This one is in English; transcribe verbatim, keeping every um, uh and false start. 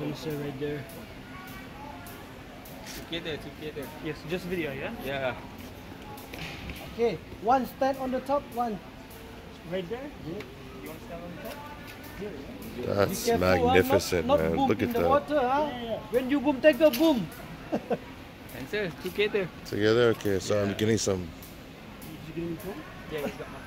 Lisa right there. Together, together. Yes, just video, yeah? Yeah. Okay, one stand on the top, one. Right there? Yeah. You want to stand on the top? Here, yeah. That's careful, magnificent, huh? not, not man. Look at that. Water, huh? yeah, yeah. When you boom, take a boom. And sir, together. Together? Okay, so yeah. I'm getting some. Did you get any boom? Yeah, he's got my